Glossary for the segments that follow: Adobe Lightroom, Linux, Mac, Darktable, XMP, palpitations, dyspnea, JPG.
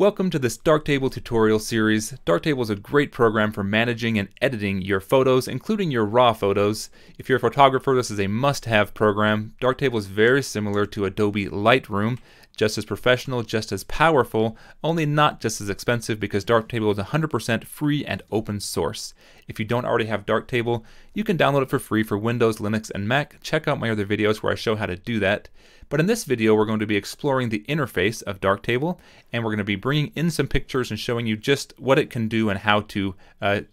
Welcome to this Darktable tutorial series. Darktable is a great program for managing and editing your photos, including your raw photos. If you're a photographer, this is a must-have program. Darktable is very similar to Adobe Lightroom, just as professional, just as powerful, only not just as expensive because Darktable is 100% free and open source. If you don't already have Darktable, you can download it for free for Windows, Linux, and Mac. Check out my other videos where I show how to do that. But in this video, we're going to be exploring the interface of Darktable, and we're going to be bringing in some pictures and showing you just what it can do and how to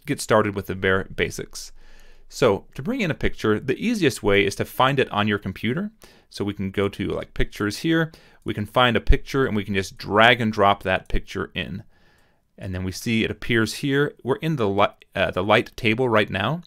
get started with the bare basics. So to bring in a picture, the easiest way is to find it on your computer. So we can go to like pictures here, we can find a picture and we can just drag and drop that picture in. And then we see it appears here. We're in the light table right now.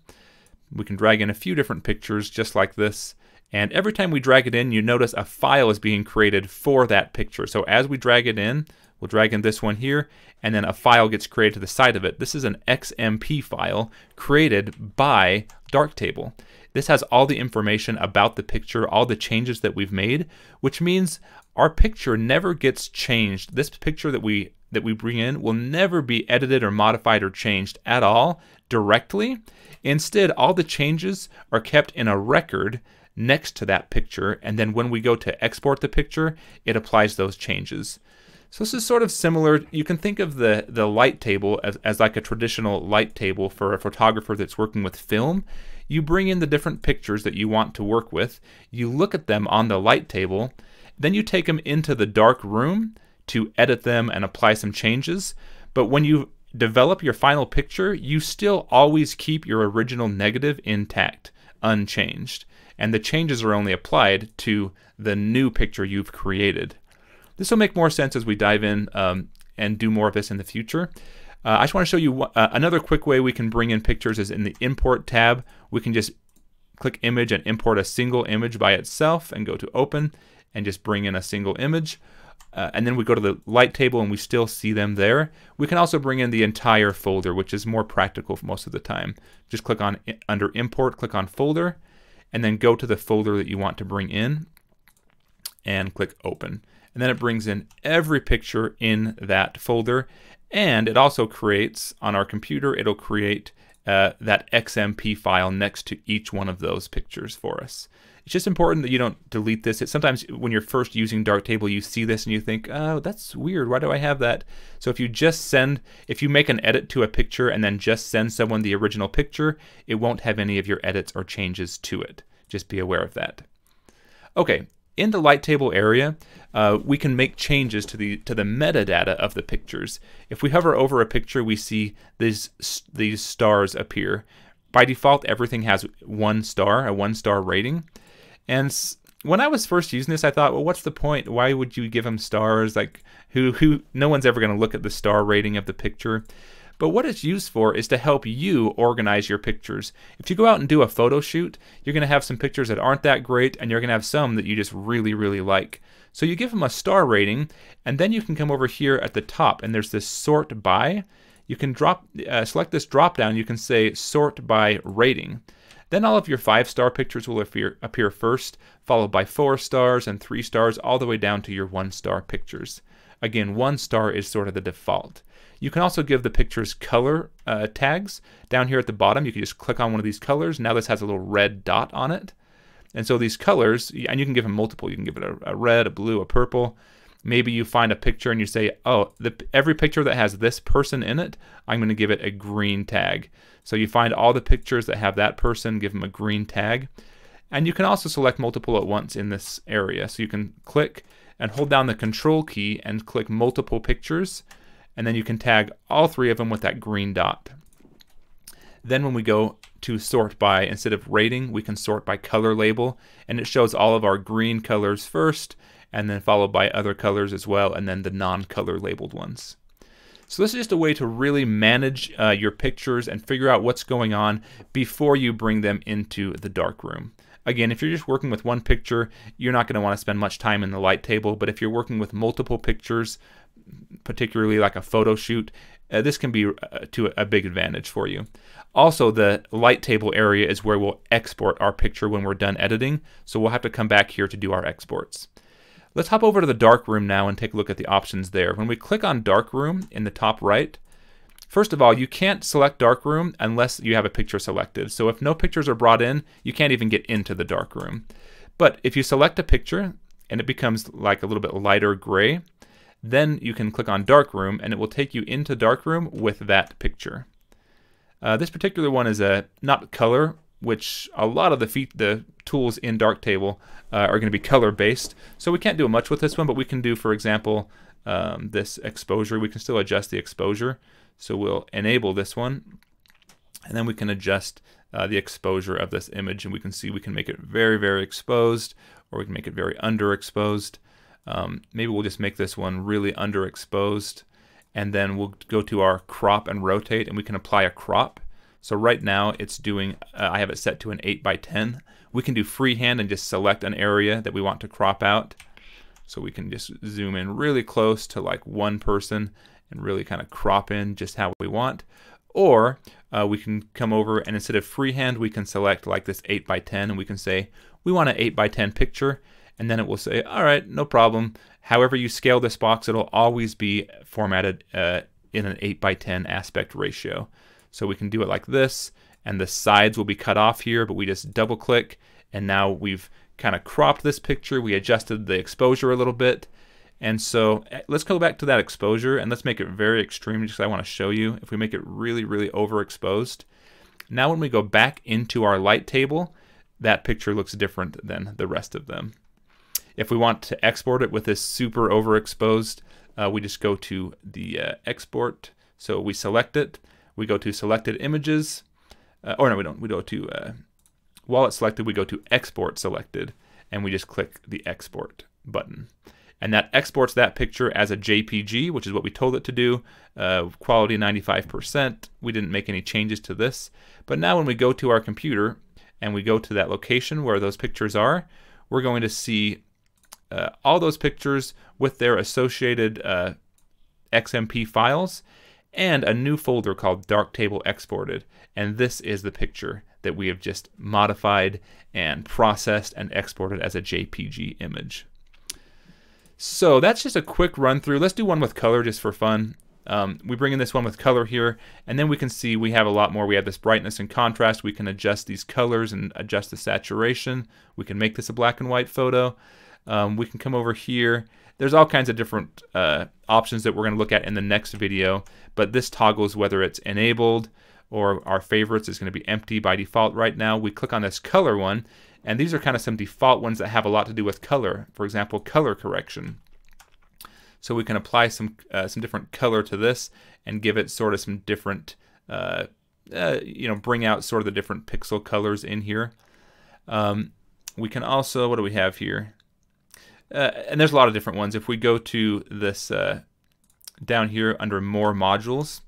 We can drag in a few different pictures just like this. And every time we drag it in, you notice a file is being created for that picture. So as we drag it in, we'll drag in this one here, and then a file gets created to the side of it. This is an XMP file created by Darktable. This has all the information about the picture, all the changes that we've made, which means our picture never gets changed. This picture that we bring in will never be edited or modified or changed at all directly. Instead, all the changes are kept in a record next to that picture, and then when we go to export the picture, it applies those changes. So this is sort of similar. You can think of the light table as like a traditional light table for a photographer that's working with film. You bring in the different pictures that you want to work with, you look at them on the light table, then you take them into the dark room to edit them and apply some changes. But when you develop your final picture, you still always keep your original negative intact, unchanged. And the changes are only applied to the new picture you've created. This will make more sense as we dive in and do more of this in the future. I just want to show you another quick way we can bring in pictures is in the import tab. We can just click image and import a single image by itself and go to open and just bring in a single image. And then we go to the light table and we still see them there. We can also bring in the entire folder, which is more practical most of the time. Just click on under import, click on folder, and then go to the folder that you want to bring in and click open. And then it brings in every picture in that folder, and it also creates on our computer, it'll create that XMP file next to each one of those pictures for us. It's just important that you don't delete this. Sometimes when you're first using Darktable, you see this and you think, oh, that's weird, why do I have that? So if you just send, if you make an edit to a picture and then just send someone the original picture, it won't have any of your edits or changes to it. Just be aware of that. Okay. In the light table area, we can make changes to the metadata of the pictures. If we hover over a picture, we see these stars appear. By default, everything has one star, a one-star rating. And when I was first using this, I thought, well, what's the point? Why would you give them stars? Like, who? No one's ever going to look at the star rating of the picture. But what it's used for is to help you organize your pictures. If you go out and do a photo shoot, you're going to have some pictures that aren't that great, and you're going to have some that you just really, really like. So you give them a star rating, and then you can come over here at the top, and there's this sort by. You can select this drop down, you can say sort by rating. Then all of your 5-star pictures will appear first, followed by 4 stars and 3 stars, all the way down to your 1-star pictures. Again, 1 star is sort of the default. You can also give the pictures color tags. Down here at the bottom, you can just click on one of these colors. Now this has a little red dot on it. And so these colors, and you can give them multiple. You can give it a red, a blue, a purple. Maybe you find a picture and you say, oh, every picture that has this person in it, I'm going to give it a green tag. So you find all the pictures that have that person, give them a green tag. And you can also select multiple at once in this area. So you can click and hold down the control key and click multiple pictures. And then you can tag all 3 of them with that green dot. Then when we go to sort by, instead of rating, we can sort by color label, and it shows all of our green colors first, and then followed by other colors as well, and then the non-color labeled ones. So this is just a way to really manage your pictures and figure out what's going on before you bring them into the darkroom. Again, if you're just working with one picture, you're not going to want to spend much time in the light table, but if you're working with multiple pictures, particularly like a photo shoot, this can be to a big advantage for you. Also, the light table area is where we'll export our picture when we're done editing, so we'll have to come back here to do our exports. Let's hop over to the darkroom now and take a look at the options there. When we click on darkroom in the top right, first of all, you can't select darkroom unless you have a picture selected. So if no pictures are brought in, you can't even get into the darkroom. But if you select a picture and it becomes like a little bit lighter gray, then you can click on darkroom and it will take you into darkroom with that picture. This particular one is not color, which a lot of the tools in Darktable are going to be color-based. So we can't do much with this one, but we can do, for example, this exposure. We can still adjust the exposure. So we'll enable this one, and then we can adjust the exposure of this image. And we can see we can make it very, very exposed, or we can make it very underexposed. Maybe we'll just make this one really underexposed. And then we'll go to our crop and rotate, and we can apply a crop. So right now it's doing, I have it set to an 8 by 10. We can do freehand and just select an area that we want to crop out. So we can just zoom in really close to like one person and really kind of crop in just how we want. Or we can come over and instead of freehand, we can select like this 8 by 10 and we can say, we want an 8 by 10 picture. And then it will say, all right, no problem. However you scale this box, it'll always be formatted in an 8 by 10 aspect ratio. So we can do it like this, and the sides will be cut off here, but we just double click, and now we've kind of cropped this picture. We adjusted the exposure a little bit. And so let's go back to that exposure, and let's make it very extreme because I want to show you. If we make it really, really overexposed, now when we go back into our light table, that picture looks different than the rest of them. If we want to export it with this super overexposed, we just go to the export. So we select it. We go to selected images. Or no, we don't. We go to, while it's selected, we go to export selected. And we just click the export button. And that exports that picture as a JPG, which is what we told it to do. Quality 95%. We didn't make any changes to this. But now when we go to our computer and we go to that location where those pictures are, we're going to see all those pictures with their associated XMP files and a new folder called Darktable Exported. And this is the picture that we have just modified and processed and exported as a JPG image. So that's just a quick run through. Let's do one with color just for fun. We bring in this one with color here, and then we can see we have a lot more. We have this brightness and contrast. We can adjust these colors and adjust the saturation. We can make this a black and white photo. We can come over here. There's all kinds of different options that we're going to look at in the next video, but this toggles whether it's enabled or our favorites is going to be empty by default right now. We click on this color one, and these are kind of some default ones that have a lot to do with color. For example, color correction. So we can apply some different color to this and give it sort of some different, you know, bring out sort of the different pixel colors in here. We can also, what do we have here? And there's a lot of different ones. If we go to this down here under more modules,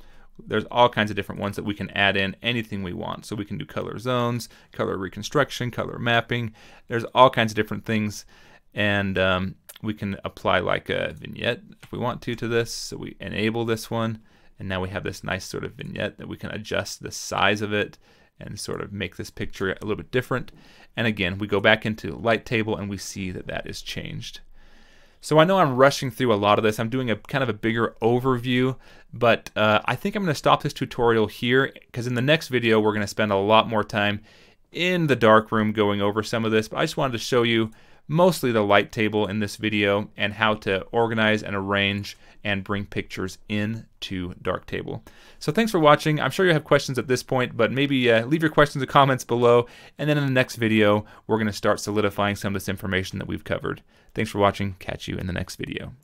there's all kinds of different ones that we can add in anything we want. So we can do color zones, color reconstruction, color mapping. There's all kinds of different things. And we can apply like a vignette if we want to this. So we enable this one, and now we have this nice sort of vignette that we can adjust the size of it and sort of make this picture a little bit different. And again, we go back into light table and we see that that is changed. So I know I'm rushing through a lot of this. I'm doing a kind of a bigger overview, but I think I'm going to stop this tutorial here because in the next video, we're going to spend a lot more time in the darkroom going over some of this, but I just wanted to show you mostly the light table in this video and how to organize and arrange and bring pictures into Darktable. So thanks for watching. I'm sure you have questions at this point, but maybe leave your questions or comments below. And then in the next video, we're going to start solidifying some of this information that we've covered. Thanks for watching. Catch you in the next video.